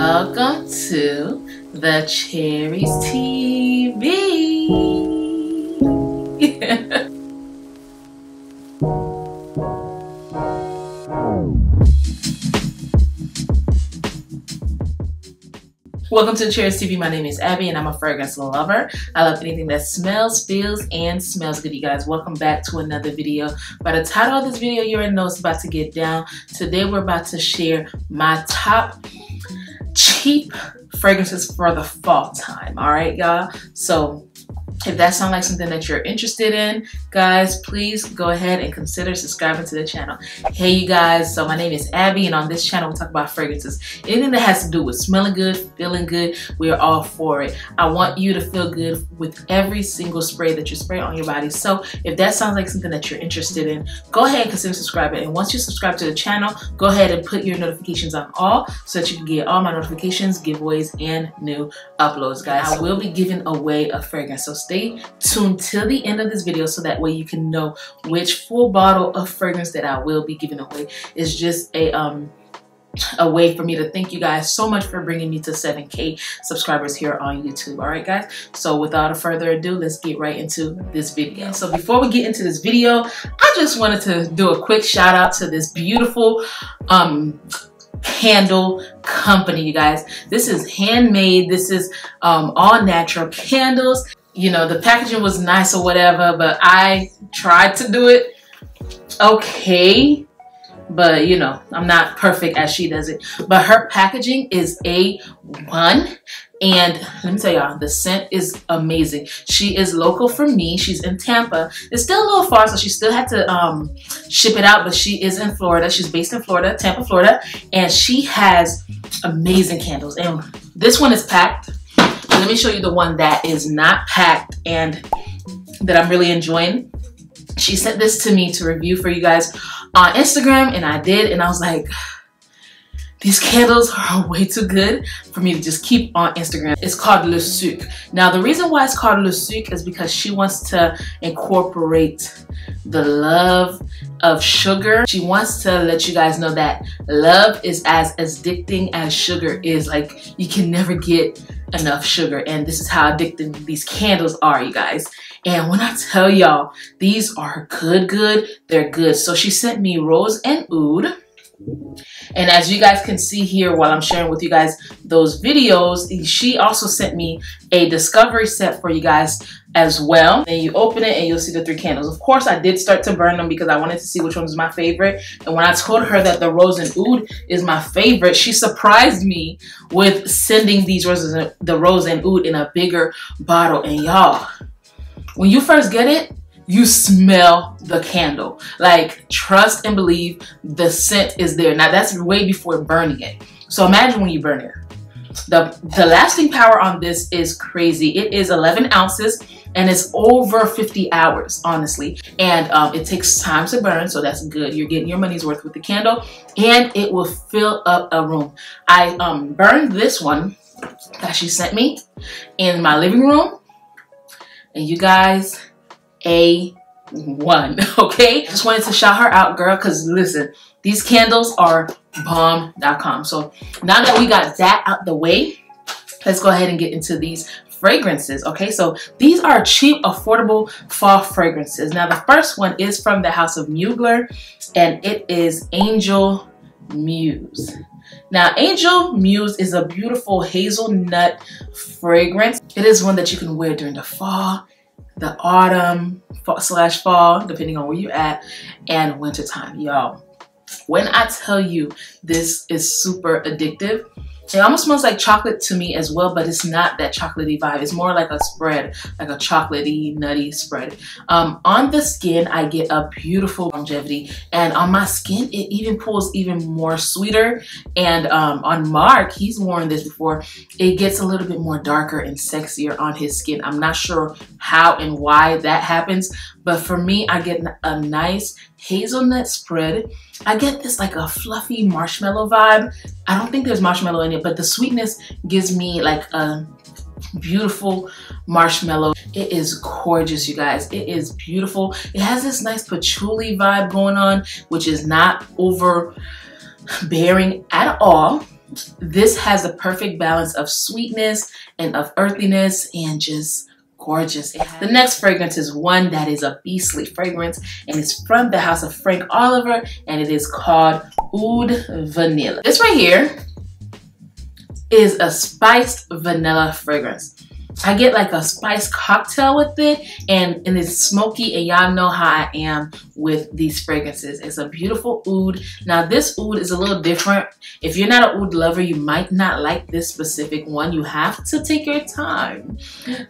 Welcome to the Cherry's TV. Welcome to Cherry's TV. My name is Abby and I'm a fragrance lover. I love anything that smells, feels, and smells good, you guys. Welcome back to another video. By the title of this video, you already know it's about to get down. Today, we're about to share my top cheap fragrances for the fall time. All right, y'all? So if that sounds like something that you're interested in, guys, please go ahead and consider subscribing to the channel. Hey, you guys, so my name is Abby, and on this channel, we talk about fragrances. Anything that has to do with smelling good, feeling good, we are all for it. I want you to feel good with every single spray that you spray on your body. So if that sounds like something that you're interested in, go ahead and consider subscribing. And once you subscribe to the channel, go ahead and put your notifications on all so that you can get all my notifications, giveaways, and new uploads, guys. I will be giving away a fragrance, so stay tuned till the end of this video so that way you can know which full bottle of fragrance that I will be giving away. It's just a way for me to thank you guys so much for bringing me to 7K subscribers here on YouTube. All right, guys, so without further ado, let's get right into this video. So before we get into this video, I just wanted to do a quick shout out to this beautiful candle company, you guys. This is handmade. This is all natural candles. You know, the packaging was nice or whatever, but I tried to do it okay, but you know, I'm not perfect as she does it. But her packaging is A1, and let me tell y'all, the scent is amazing. She is local from me. She's in Tampa. It's still a little far, so she still had to ship it out, but she is in Florida. She's based in Florida, Tampa, Florida, and she has amazing candles. And this one is packed. Let me show you the one that is not packed and that I'm really enjoying. She sent this to me to review for you guys on Instagram, and I did, and I was like, these candles are way too good for me to just keep on Instagram. It's called Le Souk. Now, the reason why it's called Le Souk is because she wants to incorporate the love of sugar. She wants to let you guys know that love is as addicting as sugar is. Like, you can never get enough sugar, and this is how addicting these candles are, you guys. And when I tell y'all, these are good, they're good. So she sent me Rose and Oud, and as you guys can see here while I'm sharing with you guys those videos, she also sent me a discovery set for you guys as well. And you open it and you'll see the three candles. Of course, I did start to burn them because I wanted to see which one was my favorite. And when I told her that the Rose and Oud is my favorite, she surprised me with sending these roses, the Rose and Oud, in a bigger bottle. And y'all, when you first get it, you smell the candle. Like, trust and believe, the scent is there. Now, that's way before burning it. So imagine when you burn it. The lasting power on this is crazy. It is 11 ounces and it's over 50 hours, honestly. And it takes time to burn, so that's good. You're getting your money's worth with the candle, and it will fill up a room. I burned this one that she sent me in my living room, and you guys, A1, okay? Just wanted to shout her out, girl, because listen, these candles are bomb.com. So now that we got that out the way, let's go ahead and get into these fragrances, okay? So these are cheap, affordable fall fragrances. Now, the first one is from the house of Mugler, and it is Angel Muse. Now, Angel Muse is a beautiful hazelnut fragrance. It is one that you can wear during the fall, the autumn slash fall, depending on where you're at, and winter time. Y'all, when I tell you this is super addictive, it almost smells like chocolate to me as well, but it's not that chocolatey vibe. It's more like a spread, like a chocolatey, nutty spread. On the skin, I get a beautiful longevity, and on my skin, it even pulls even more sweeter. And on Mark, he's worn this before, it gets a little bit more darker and sexier on his skin. I'm not sure how and why that happens, but for me, I get a nice hazelnut spread. I get this like a fluffy marshmallow vibe. I don't think there's marshmallow in it, but the sweetness gives me like a beautiful marshmallow. It is gorgeous, you guys. It is beautiful. It has this nice patchouli vibe going on, which is not overbearing at all. This has a perfect balance of sweetness and of earthiness and just gorgeous. The next fragrance is one that is a beastly fragrance, and it's from the house of Frank Oliver, and it is called Oud Vanilla. This right here is a spiced vanilla fragrance. I get like a spice cocktail with it, and it's smoky, and y'all know how I am with these fragrances. It's a beautiful oud. Now this oud is a little different. If you're not an oud lover, you might not like this specific one. You have to take your time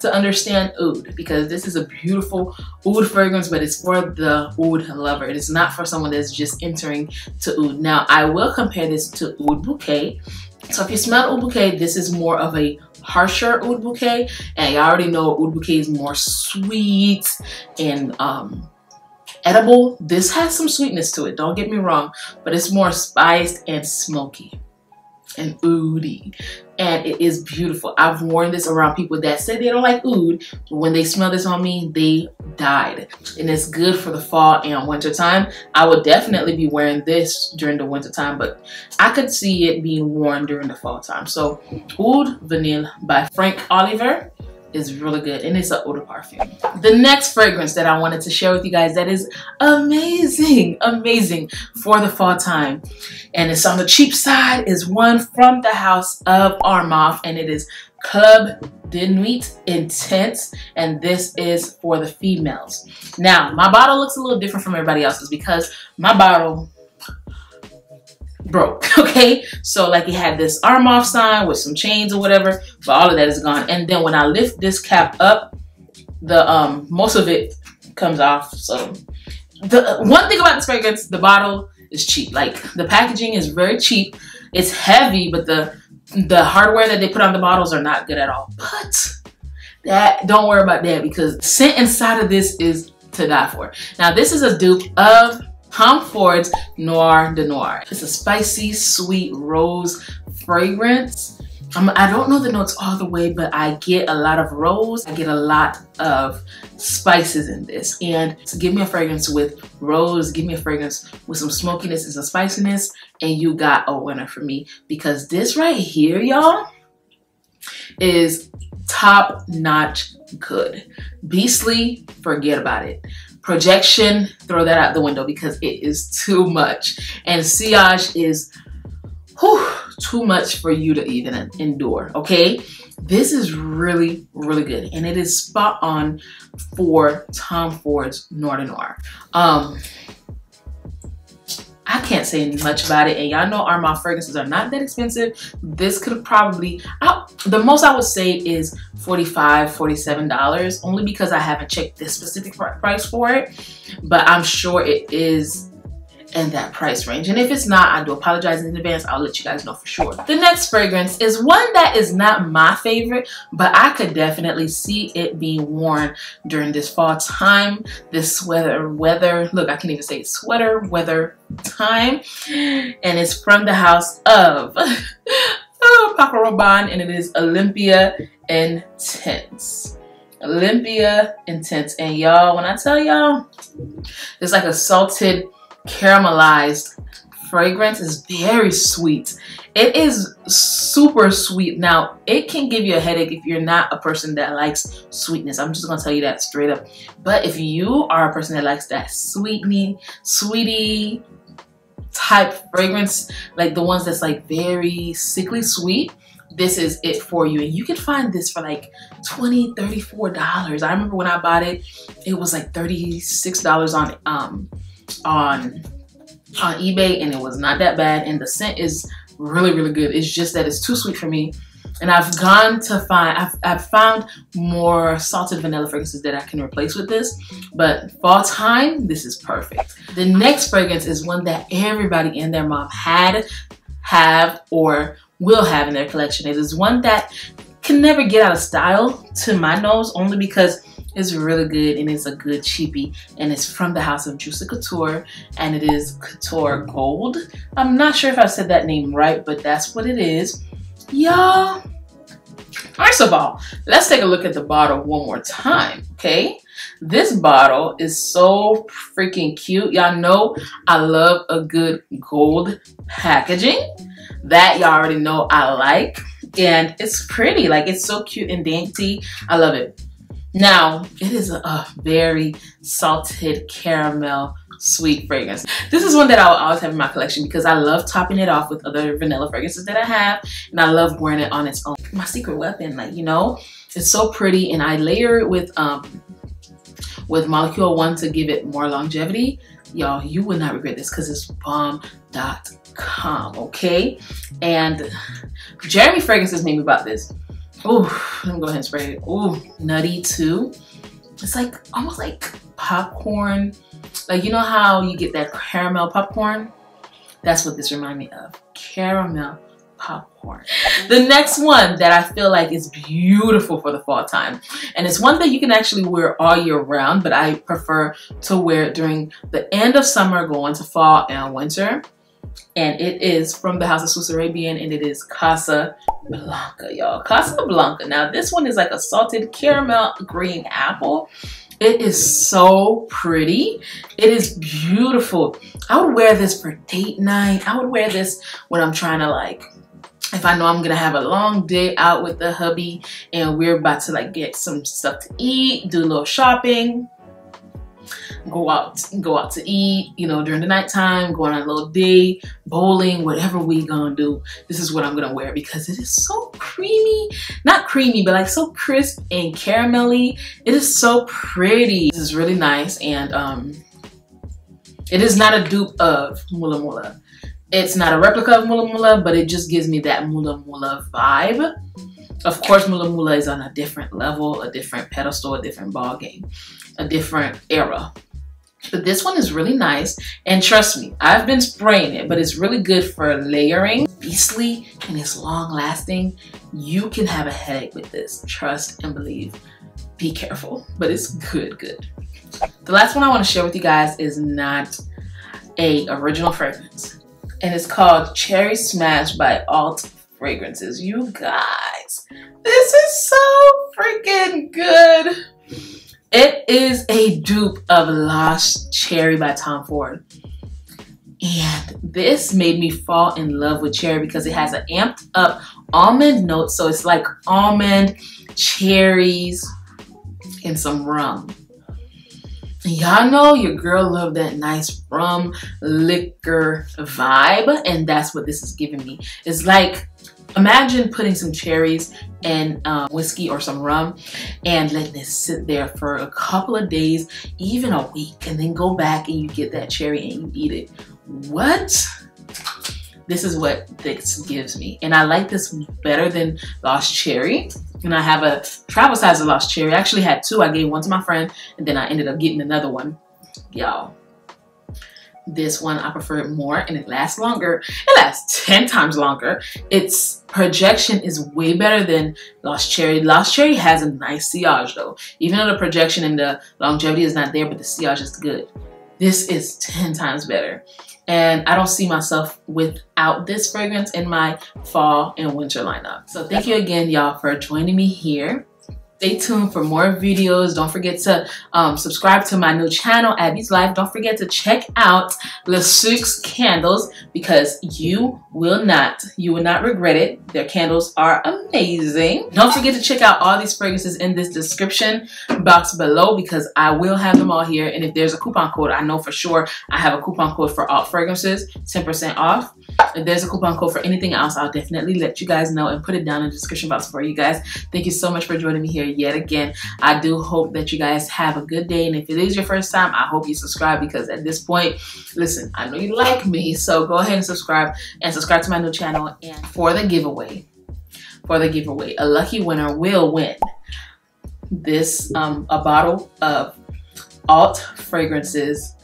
to understand oud, because this is a beautiful oud fragrance, but it's for the oud lover. It is not for someone that's just entering to oud. Now I will compare this to Oud Bouquet. So if you smell Oud Bouquet, this is more of a harsher Oud Bouquet, and you already know Oud Bouquet is more sweet and edible. This has some sweetness to it, don't get me wrong, but it's more spiced and smoky and oudy, and it is beautiful. I've worn this around people that said they don't like oud, but when they smell this on me, they died. And it's good for the fall and winter time. I would definitely be wearing this during the winter time, but I could see it being worn during the fall time. So Oud Vanille by Frank Oliver is really good, and it's an eau de parfum. The next fragrance that I wanted to share with you guys that is amazing for the fall time, and it's on the cheap side, is one from the house of Armaf, and it is Club de Nuit Intense, and this is for the females. Now my bottle looks a little different from everybody else's because my bottle broke, okay? So like it had this Armaf sign with some chains or whatever, but all of that is gone. And then when I lift this cap up, the most of it comes off. So the one thing about this fragrance, the bottle is cheap. Like the packaging is very cheap. It's heavy, but the hardware that they put on the bottles are not good at all. But that, don't worry about that, because the scent inside of this is to die for. Now this is a dupe of Tom Ford's Noir de Noir. It's a spicy, sweet rose fragrance. I don't know the notes all the way, but I get a lot of rose. I get a lot of spices in this. And to give me a fragrance with rose, give me a fragrance with some smokiness and some spiciness, and you got a winner for me, because this right here, y'all, is top-notch good. Beastly, forget about it. Projection, throw that out the window, because it is too much. And sillage is too much for you to even endure, okay? This is really good, and it is spot on for Tom Ford's Noir de Noir. I can't say much about it, and y'all know Armaf fragrances are not that expensive. This could probably, the most I would say is $45, $47, only because I haven't checked this specific price for it, but I'm sure it is in that price range. And if it's not, I do apologize in advance. I'll let you guys know for sure. The next fragrance is one that is not my favorite, but I could definitely see it being worn during this fall time, this weather, look, I can't even say sweater weather time, and it's from the house of Paco Rabanne, and it is Olympéa Intense. Olympéa Intense, and y'all, when I tell y'all, it's like a salted caramelized fragrance. Is very sweet. It is super sweet. Now it can give you a headache if you're not a person that likes sweetness. I'm just gonna tell you that straight up. But if you are a person that likes that sweetie type fragrance, like the ones that's like very sickly sweet, this is it for you. And you can find this for like $20, $34. I remember when I bought it, it was like $36 on eBay, and it was not that bad, and the scent is really good. It's just that it's too sweet for me, and I've found more salted vanilla fragrances that I can replace with this, but fall time, this is perfect. The next fragrance is one that everybody and their mom had, have, or will have in their collection. It is one that can never get out of style to my nose, only because it's really good, and it's a good cheapie, and it's from the house of Juicy Couture, and it is Couture Gold. I'm not sure if I said that name right, but that's what it is, y'all. First of all, let's take a look at the bottle one more time, okay? This bottle is so freaking cute. Y'all know I love a good gold packaging. That y'all already know I like, and it's pretty. Like, it's so cute and dainty. I love it. Now, it is a very salted caramel sweet fragrance. This is one that I'll always have in my collection because I love topping it off with other vanilla fragrances that I have, and I love wearing it on its own. My secret weapon, like, you know, it's so pretty, and I layer it with Molecule One to give it more longevity. Y'all, you will not regret this because it's bomb.com, okay? And Jeremy Fragrances made me about this. Ooh, let me go ahead and spray it. Ooh, nutty too. It's like almost like popcorn. Like, you know how you get that caramel popcorn? That's what this reminds me of. Caramel popcorn. The next one that I feel like is beautiful for the fall time, and it's one that you can actually wear all year round, but I prefer to wear it during the end of summer going to fall and winter, and it is from the house of Swiss Arabian, and it is Casa Blanca, y'all. Casa Blanca. Now this one is like a salted caramel green apple. It is so pretty. It is beautiful. I would wear this for date night. I would wear this when I'm trying to, like, if I know I'm gonna have a long day out with the hubby and we're about to, like, get some stuff to eat, do a little shopping, go out to eat, you know, during the nighttime, go on a little day, bowling, whatever we gonna do, this is what I'm gonna wear because it is so creamy, not creamy, but like so crisp and caramelly. It is so pretty. This is really nice, and it is not a dupe of Mula Mula. It's not a replica of Mula Mula, but it just gives me that Mula Mula vibe. Of course, Mula Mula is on a different level, a different pedestal, a different ball game, a different era. But this one is really nice, and trust me, I've been spraying it, but it's really good for layering. Beastly, and it's long lasting. You can have a headache with this. Trust and believe. Be careful, but it's good, good. The last one I want to share with you guys is not an original fragrance, and it's called Cherry Smash by Alt Fragrances. You guys, this is so freaking good. It is a dupe of Lost Cherry by Tom Ford, and this made me fall in love with cherry because it has an amped up almond note. So it's like almond, cherries, and some rum. Y'all know your girl love that nice rum liquor vibe, and that's what this is giving me. It's like, imagine putting some cherries and whiskey or some rum and letting this sit there for a couple of days, even a week, and then go back and you get that cherry and you eat it. What? This is what this gives me, and I like this better than Lost Cherry. And I have a travel size of Lost Cherry. I actually had two. I gave one to my friend, and then I ended up getting another one. Y'all, this one I prefer it more, and it lasts longer. It lasts 10 times longer. Its projection is way better than Lost Cherry. Lost Cherry has a nice sillage, though. Even though the projection and the longevity is not there, but the sillage is good. This is 10 times better. And I don't see myself without this fragrance in my fall and winter lineup. So thank you again, y'all, for joining me here. Stay tuned for more videos. Don't forget to subscribe to my new channel, Abby's Life. Don't forget to check out Le Souk's candles because you will not regret it. Their candles are amazing. Don't forget to check out all these fragrances in this description box below because I will have them all here. And if there's a coupon code, I know for sure I have a coupon code for Alt Fragrances, 10% off. If there's a coupon code for anything else, I'll definitely let you guys know and put it down in the description box for you guys. Thank you so much for joining me here yet again. I do hope that you guys have a good day, and if it is your first time, I hope you subscribe because at this point, listen, I know you like me, so go ahead and subscribe to my new channel. And for the giveaway, a lucky winner will win this a bottle of Alt Fragrances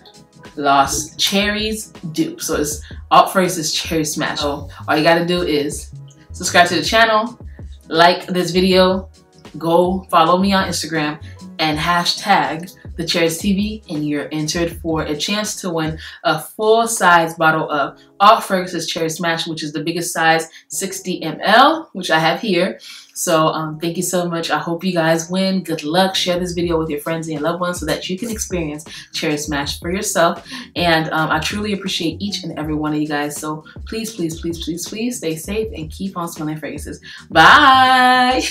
Lost Cherries dupe. So it's Alt Fragrances Cherry Smash. So all you gotta do is subscribe to the channel, like this video, go follow me on Instagram, and hashtag The Cherry's TV, and you're entered for a chance to win a full-size bottle of Alt Fragrances Cherry Smash, which is the biggest size, 60 ml, which I have here. So thank you so much. I hope you guys win. Good luck. Share this video with your friends and your loved ones so that you can experience Cherry Smash for yourself. And I truly appreciate each and every one of you guys. So please, please, please, please, please stay safe and keep on smelling fragrances. Bye.